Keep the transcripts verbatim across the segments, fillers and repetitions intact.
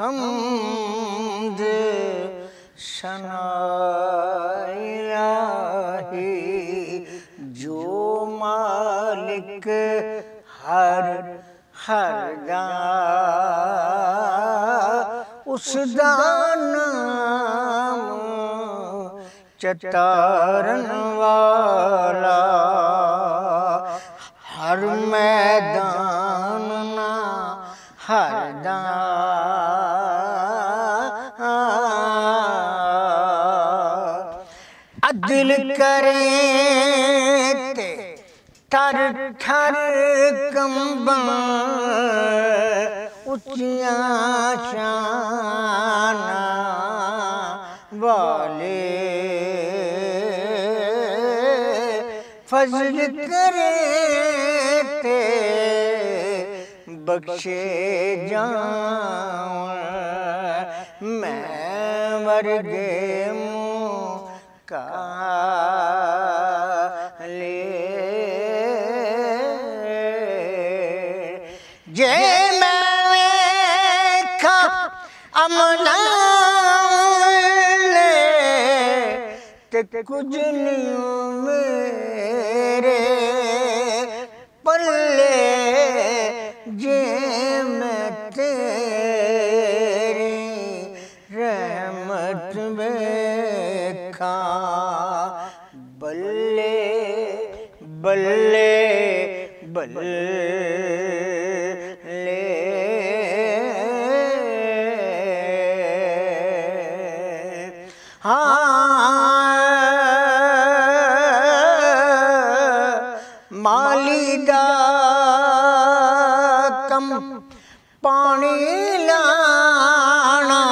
हमद सना इलाही जो मालिक हर हर दां उस दानाम चतारन वाला हर मैदान ना हर दां अदल करें ते थर थर कंबन उचिया शाना वाले फजल करें ते बख्शे जाऊं मैं वर्गे जे मैं खा अमला ले ते कुछ नहीं मेरे पल्ले जे मैं तेरी रहमत में खा बल्ले बल्ले बल्ले मालिदा कम पानी लाना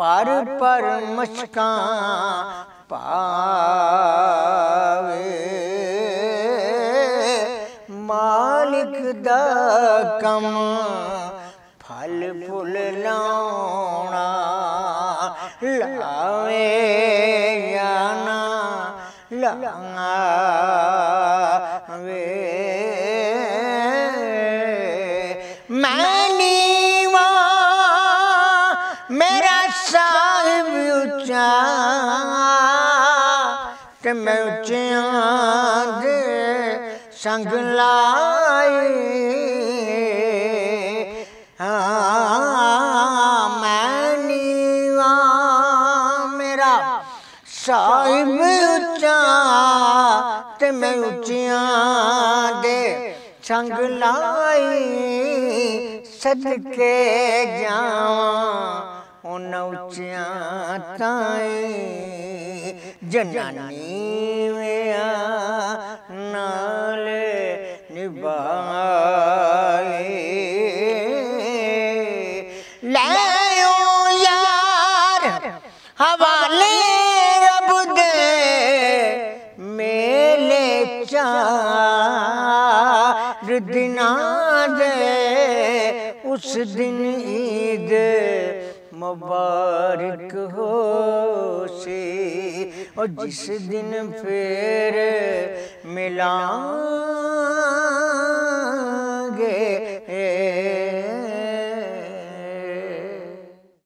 पर पर मशका पावे मालिक दा कम फल फूल लाना लावे याना लावे मैनी मेरा साहिब ऊंचा ते मैं ऊंचिया दे संग लाए हाँ मैनी मेरा साहिब ऊंचा ते मैं ऊंचिया दे संग लाई सदके जावां उन ऊंचिया ताई जनानी मेरा नाल निभाए ले यार हवाले रब दे मेले चार दिना दे उस दिन ईद मुबारक हो से और जिस दिन फिर मिला